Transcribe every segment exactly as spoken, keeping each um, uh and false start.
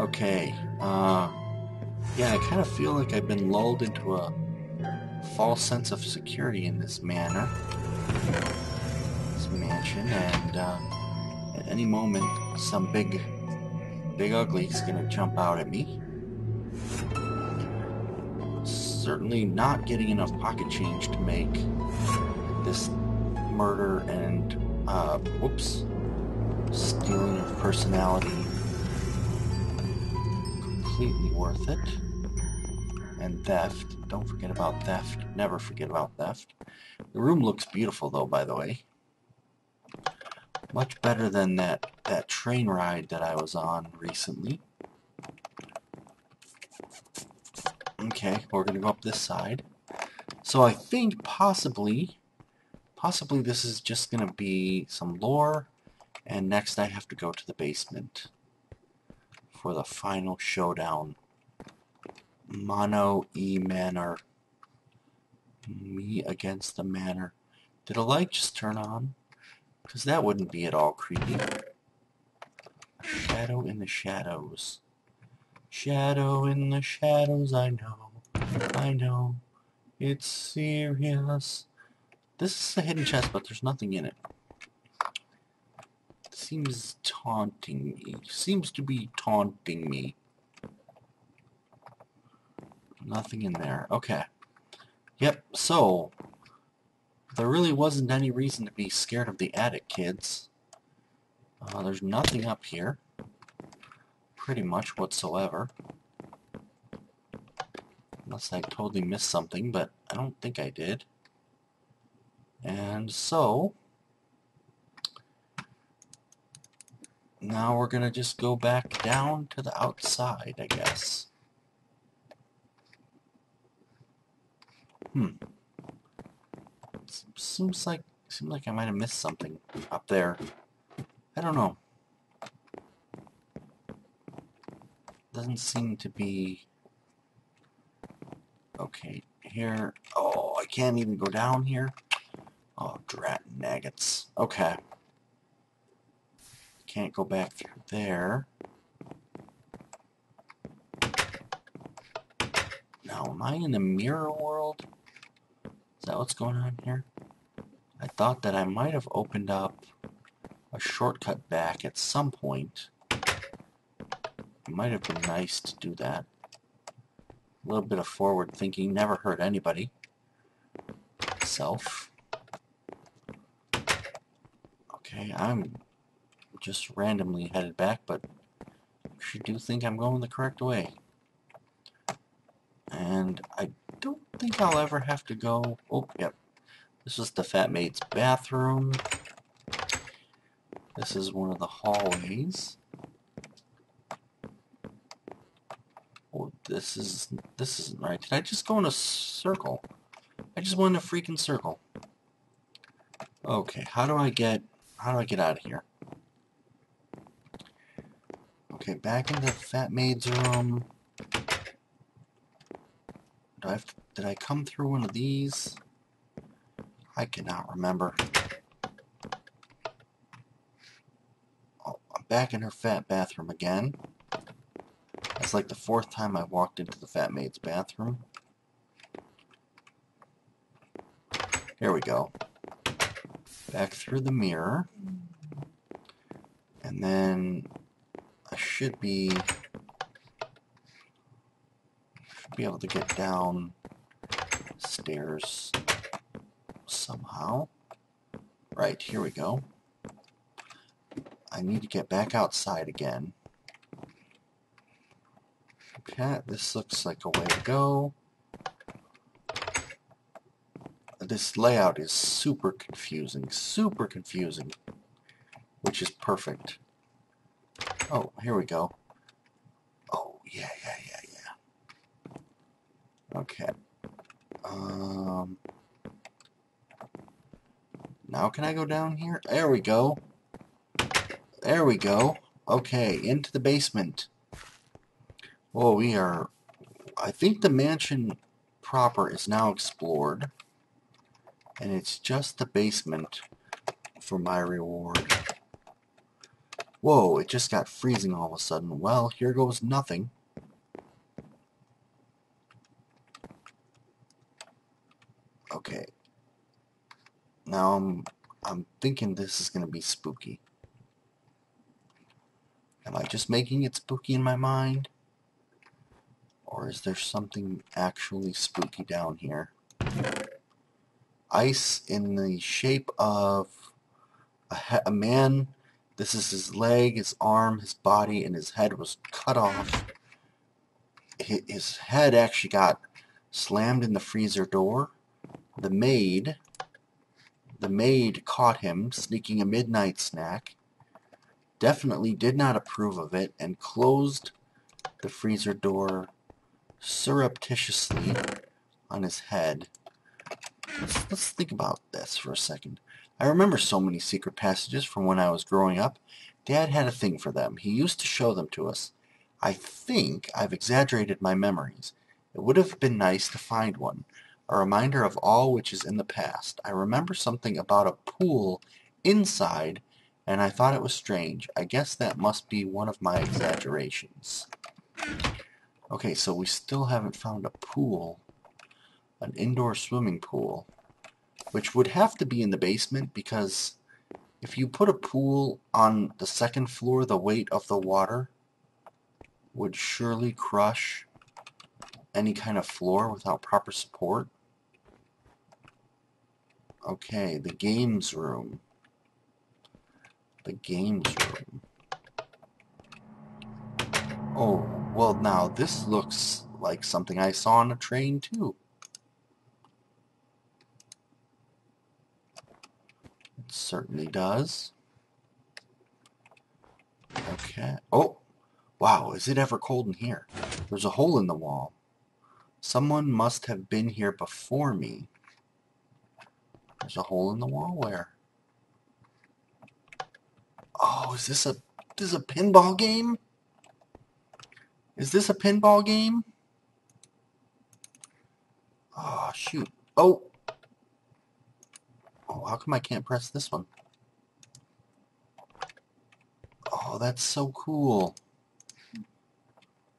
Okay. Uh, yeah, I kind of feel like I've been lulled into a false sense of security in this manor, this mansion, and uh, at any moment, some big, big ugly's gonna jump out at me. Certainly not getting enough pocket change to make this murder and uh, whoops, stealing of personality completely worth it. And theft. Don't forget about theft. Never forget about theft. The room looks beautiful, though, by the way. Much better than that, that train ride that I was on recently. Okay, we're going to go up this side. So I think possibly, possibly this is just going to be some lore. And next I have to go to the basement for the final showdown. Mono E Manor. Me against the manor. Did a light just turn on? Because that wouldn't be at all creepy. Shadow in the shadows. Shadow in the shadows, I know. I know. It's serious. This is a hidden chest, but there's nothing in it. It seems taunting me. Seems to be taunting me. Nothing in there. Okay. Yep, so there really wasn't any reason to be scared of the attic, kids. Uh, there's nothing up here. Pretty much whatsoever. Unless I totally missed something, but I don't think I did. And so now we're gonna just go back down to the outside, I guess. Hmm. Seems like seems like I might have missed something up there. I don't know. Doesn't seem to be okay here. Oh, I can't even go down here. Oh, drat maggots. Okay. Can't go back through there. Now, am I in the mirror world? Is that what's going on here? I thought that I might have opened up a shortcut back at some point. It might have been nice to do that. A little bit of forward thinking never hurt anybody. Self. Okay, I'm just randomly headed back, but I sure do think I'm going the correct way. And I don't think I'll ever have to go. Oh, yep. This is the Fat Maid's bathroom. This is one of the hallways. Oh, this is this isn't right. Did I just go in a circle? I just went in a freaking circle. Okay, how do I get how do I get out of here? Okay, back into the Fat Maid's room. Did I, did I come through one of these? I cannot remember. Oh, I'm back in her fat bathroom again. That's like the fourth time I've walked into the Fat Maid's bathroom. Here we go. Back through the mirror. And then I should be... be able to get down stairs somehow. Right, here we go. I need to get back outside again. Okay, this looks like a way to go. This layout is super confusing, super confusing, which is perfect. Oh, here we go. Oh, yeah, yeah, yeah. Okay. Um, now can I go down here? There we go. There we go. Okay, into the basement. Whoa, we are... I think the mansion proper is now explored. And it's just the basement for my reward. Whoa, it just got freezing all of a sudden. Well, here goes nothing. Okay. Now I'm I'm thinking this is gonna be spooky. Am I just making it spooky in my mind? Or is there something actually spooky down here? Ice in the shape of a, he a man. This is his leg, his arm, his body, and his head was cut off. His head actually got slammed in the freezer door. The maid, the maid caught him sneaking a midnight snack. Definitely did not approve of it and closed the freezer door surreptitiously on his head. Let's, let's think about this for a second. I remember so many secret passages from when I was growing up. Dad had a thing for them. He used to show them to us. I think I've exaggerated my memories. It would have been nice to find one. A reminder of all which is in the past. I remember something about a pool inside, and I thought it was strange. I guess that must be one of my exaggerations. Okay, so we still haven't found a pool. An indoor swimming pool. Which would have to be in the basement, because if you put a pool on the second floor, the weight of the water would surely crush any kind of floor without proper support. Okay, the games room. The games room. Oh, well now this looks like something I saw on a train too. It certainly does. Okay. Oh! Wow, is it ever cold in here? There's a hole in the wall. Someone must have been here before me. There's a hole in the wall where? Oh, is this a this is a pinball game? Is this a pinball game? Oh, shoot. Oh! Oh, how come I can't press this one? Oh, that's so cool.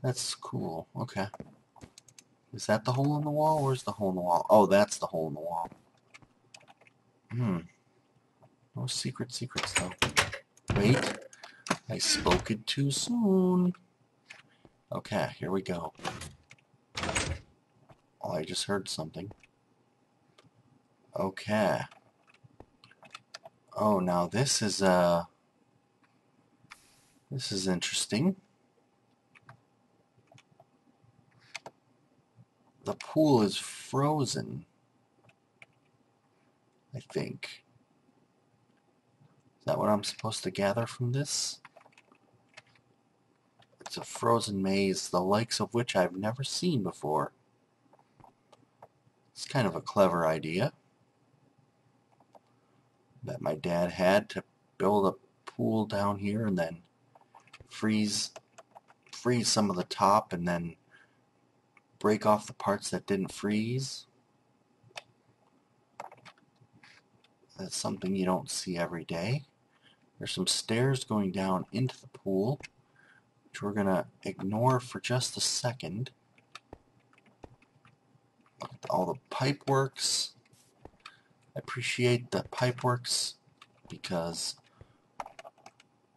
That's cool. Okay. Is that the hole in the wall? Where's the hole in the wall? Oh, that's the hole in the wall. Hmm. No secret secrets, though. Wait. I spoke it too soon. Okay, here we go. Oh, I just heard something. Okay. Oh, now this is, uh, this is interesting. The pool is frozen, I think. Is that what I'm supposed to gather from this? It's a frozen maze, the likes of which I've never seen before. It's kind of a clever idea that my dad had, to build a pool down here and then freeze freeze some of the top and then break off the parts that didn't freeze. That's something you don't see every day. There's some stairs going down into the pool, which we're gonna ignore for just a second. Look at all the pipe works. I appreciate that pipe works because,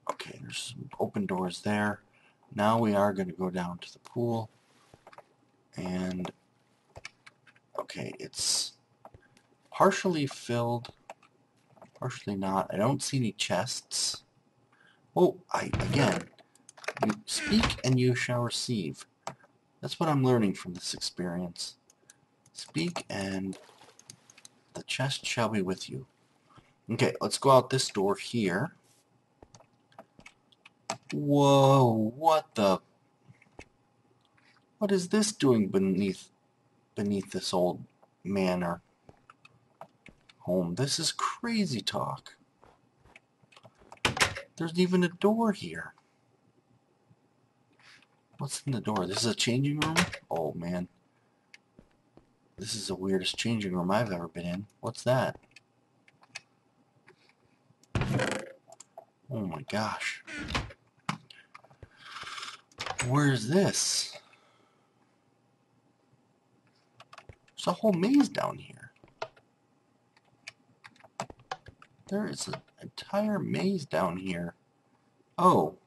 okay, there's some open doors there. Now we are going to go down to the pool, and okay, it's partially filled, partially not. I don't see any chests. Oh, I again, you speak and you shall receive. That's what I'm learning from this experience. Speak and the chest shall be with you. Okay, let's go out this door here. Whoa, what the... What is this doing beneath beneath this old manor home? This is crazy talk. There's even a door here. What's in the door? This is a changing room? Oh, man. This is the weirdest changing room I've ever been in. What's that? Oh my gosh. Where's this? There's a whole maze down here. There is an entire maze down here. Oh.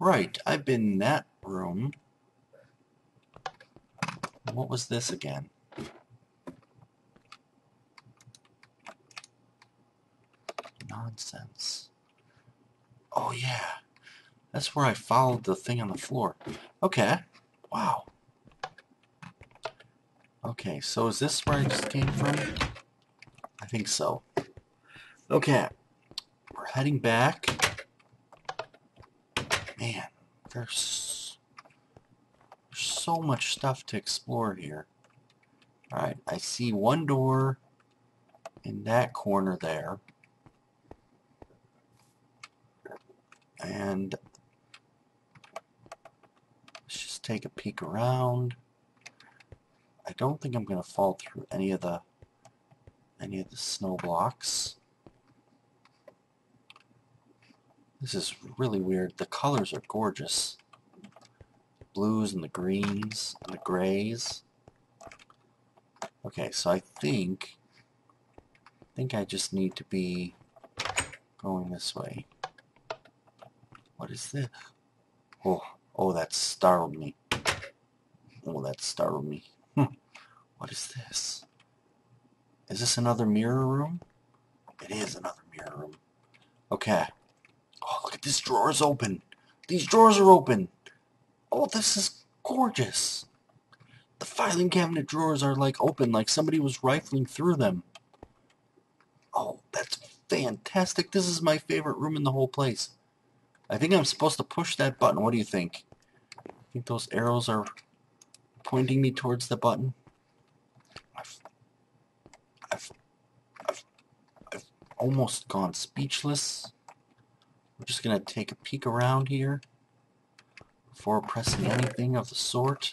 Right, I've been in that room. What was this again? Nonsense. Oh yeah. That's where I followed the thing on the floor. Okay. Wow. Okay, so is this where I just came from? I think so. Okay. We're heading back. Man, there's, there's so much stuff to explore here. Alright, I see one door in that corner there. And let's just take a peek around. I don't think I'm gonna fall through any of the any of the snow blocks. This is really weird. The colors are gorgeous. The blues and the greens and the grays. Okay, so I think I think I just need to be going this way. What is this? Oh, oh, that startled me. Oh, that startled me. Hm. What is this? Is this another mirror room? It is another mirror room. Okay. Oh, look at this drawer is open. These drawers are open. Oh, this is gorgeous. The filing cabinet drawers are like open, like somebody was rifling through them. Oh, that's fantastic. This is my favorite room in the whole place. I think I'm supposed to push that button. What do you think? I think those arrows are pointing me towards the button. I've, I've, I've, I've almost gone speechless. We're just going to take a peek around here before pressing anything of the sort.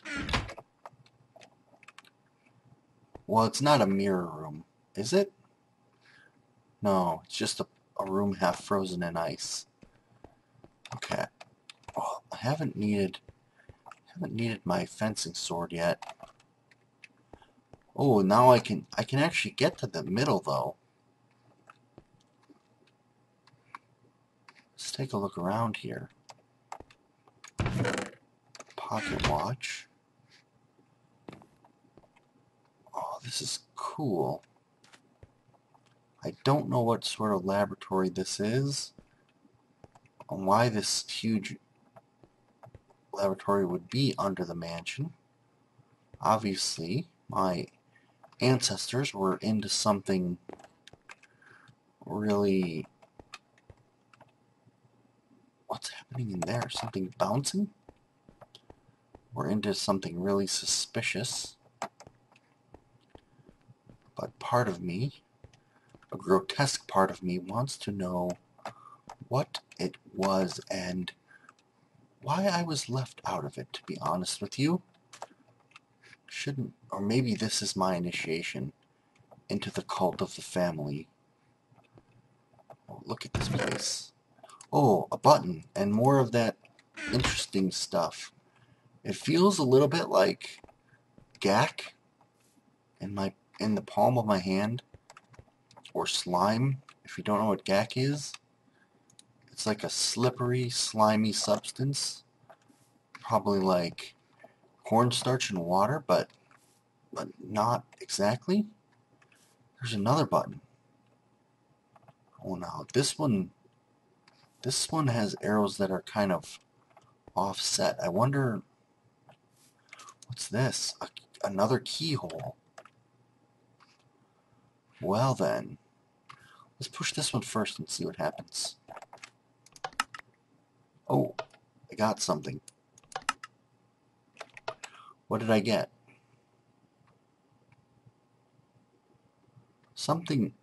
Well, it's not a mirror room, is it? No, it's just a, a room half frozen in ice. Okay. Oh, I haven't needed haven't needed my fencing sword yet. Oh, now I can I can actually get to the middle though. Let's take a look around here. Pocket watch. Oh, this is cool. I don't know what sort of laboratory this is. On why this huge laboratory would be under the mansion. Obviously, my ancestors were into something really... What's happening in there? Something bouncing? We're into something really suspicious. But part of me, a grotesque part of me, wants to know what it was and why I was left out of it, to be honest with you. Shouldn't, or maybe this is my initiation into the cult of the family. Oh, look at this place. Oh, a button and more of that interesting stuff. It feels a little bit like gack in my in the palm of my hand, or slime, if you don't know what gack is. It's like a slippery, slimy substance, probably like cornstarch and water, but but not exactly. There's another button. Oh, now this one, this one has arrows that are kind of offset. I wonder what's this? A, another keyhole. Well then, let's push this one first and see what happens. Oh, I got something. What did I get? Something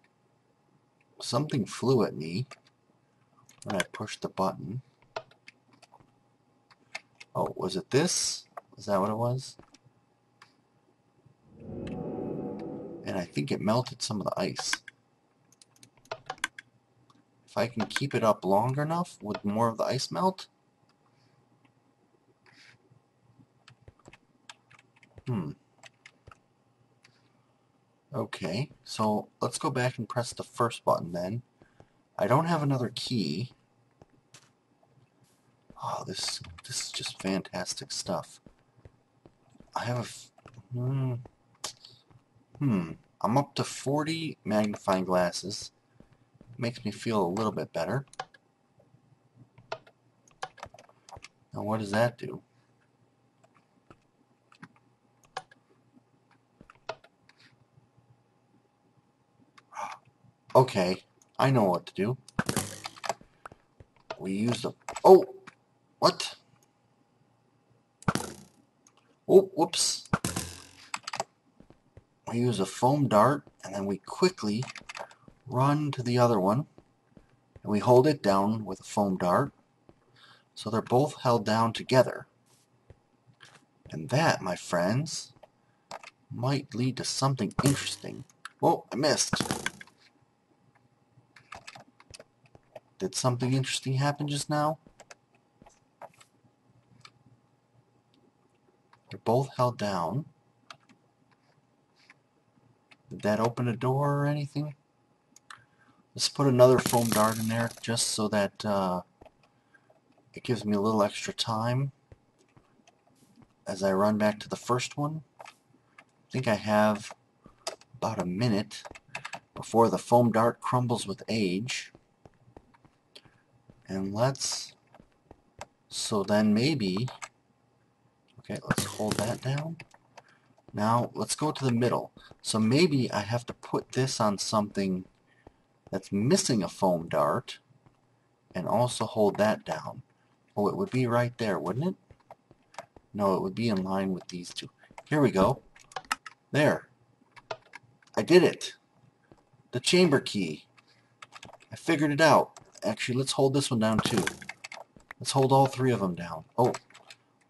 something flew at me when I pushed the button. Oh, was it this? Is that what it was? And I think it melted some of the ice. If I can keep it up long enough with more of the ice melt. Hmm. Okay, so let's go back and press the first button then. I don't have another key. Oh, this this is just fantastic stuff. I have a... F hmm. Hmm. I'm up to forty magnifying glasses. Makes me feel a little bit better. Now what does that do? Okay, I know what to do. We use the... Oh! What? Oh, whoops. We use a foam dart, and then we quickly run to the other one, and we hold it down with a foam dart. So they're both held down together. And that, my friends, might lead to something interesting. Oh, I missed. Did something interesting happen just now? They're both held down. Did that open a door or anything? Let's put another foam dart in there just so that uh, it gives me a little extra time as I run back to the first one. I think I have about a minute before the foam dart crumbles with age. And let's, so then maybe, okay, let's hold that down. Now, let's go to the middle. So maybe I have to put this on something that's missing a foam dart and also hold that down. Oh, it would be right there, wouldn't it? No, it would be in line with these two. Here we go. There. I did it. The chamber key. I figured it out. Actually, let's hold this one down too. Let's hold all three of them down. Oh,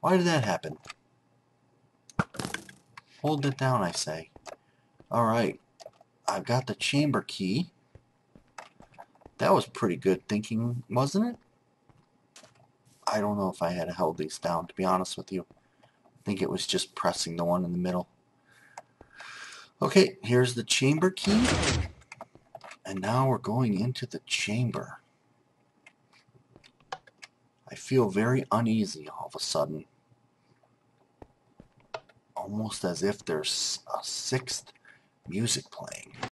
why did that happen? Hold it down, I say. Alright, I've got the chamber key. That was pretty good thinking, wasn't it? I don't know if I had held these down, to be honest with you. I think it was just pressing the one in the middle. Okay, here's the chamber key. And now we're going into the chamber. I feel very uneasy all of a sudden. Almost as if there's a sixth music playing.